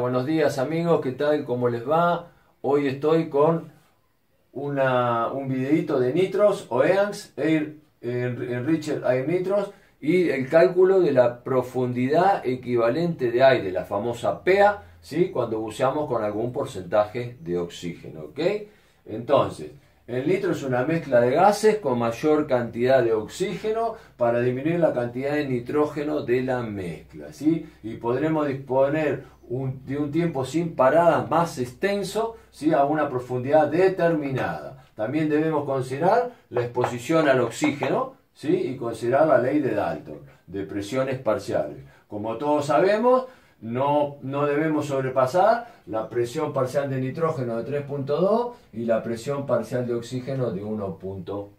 Buenos días amigos, ¿qué tal? ¿Cómo les va? Hoy estoy con un videito de Nitrox o EANS, Enriched Air Nitrox, y el cálculo de la profundidad equivalente de aire, la famosa PEA, ¿sí? Cuando buceamos con algún porcentaje de oxígeno, ¿ok? Entonces, el nitro es una mezcla de gases con mayor cantidad de oxígeno para disminuir la cantidad de nitrógeno de la mezcla, ¿sí? Y podremos disponer de un tiempo sin parada más extenso, ¿sí? A una profundidad determinada. También debemos considerar la exposición al oxígeno, ¿sí? Y considerar la ley de Dalton, de presiones parciales. Como todos sabemos, no debemos sobrepasar la presión parcial de nitrógeno de 3.2 y la presión parcial de oxígeno de 1.4,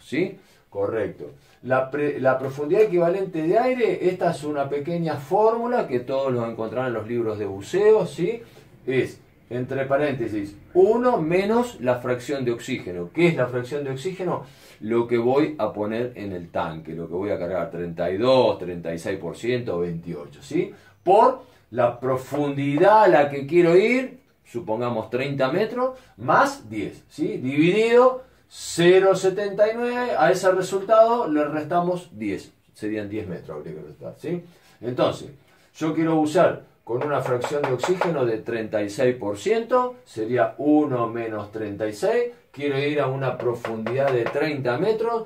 ¿sí? Correcto. La profundidad equivalente de aire, esta es una pequeña fórmula que todos lo encontrarán en los libros de buceo, ¿sí? Es, entre paréntesis, 1 menos la fracción de oxígeno. ¿Qué es la fracción de oxígeno? Lo que voy a poner en el tanque, lo que voy a cargar, 32, 36%, 28, ¿sí? Por la profundidad a la que quiero ir, supongamos 30 metros, más 10, ¿sí? Dividido 0,79, a ese resultado le restamos 10, serían 10 metros, habría que restar, ¿sí? Entonces, yo quiero bucear con una fracción de oxígeno de 36%, sería 1 menos 36, quiero ir a una profundidad de 30 metros,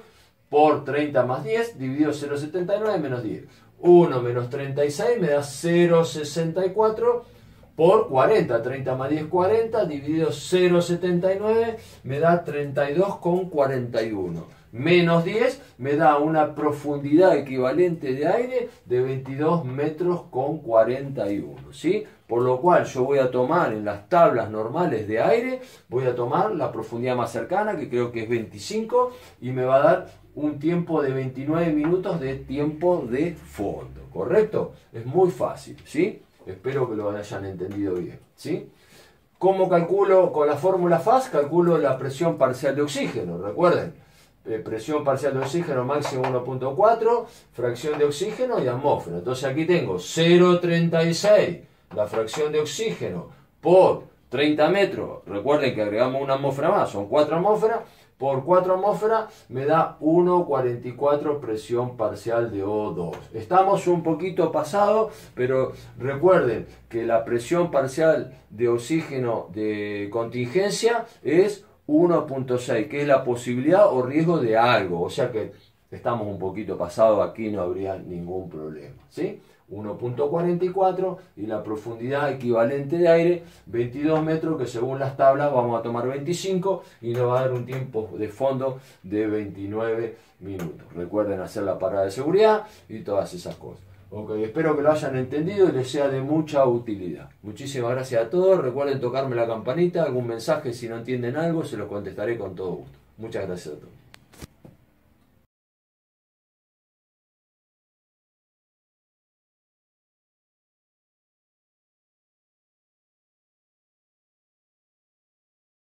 por 30 más 10, dividido 0,79 menos 10, 1 menos 36 me da 0,64, por 40, 30 más 10, 40, dividido 0,79, me da 32,41. Menos 10 me da una profundidad equivalente de aire de 22 metros con 41, ¿sí? Por lo cual yo voy a tomar en las tablas normales de aire, voy a tomar la profundidad más cercana, que creo que es 25, y me va a dar un tiempo de 29 minutos de tiempo de fondo, ¿correcto? Es muy fácil, ¿sí? Espero que lo hayan entendido bien, ¿sí? ¿Cómo calculo con la fórmula FAS? Calculo la presión parcial de oxígeno. Recuerden, presión parcial de oxígeno máximo 1.4, fracción de oxígeno y atmósfera. Entonces aquí tengo 0,36, la fracción de oxígeno por 30 metros. Recuerden que agregamos una atmósfera más, son 4 atmósferas. Por 4 atmósferas me da 1,44 presión parcial de O2. Estamos un poquito pasados, pero recuerden que la presión parcial de oxígeno de contingencia es 1,6, que es la posibilidad o riesgo de algo. O sea que estamos un poquito pasados, aquí no habría ningún problema, ¿sí? 1,44 y la profundidad equivalente de aire 22 metros, que según las tablas vamos a tomar 25 y nos va a dar un tiempo de fondo de 29 minutos. Recuerden hacer la parada de seguridad y todas esas cosas. Okay, espero que lo hayan entendido y les sea de mucha utilidad. Muchísimas gracias a todos. Recuerden tocarme la campanita, algún mensaje si no entienden algo, se los contestaré con todo gusto. Muchas gracias a todos.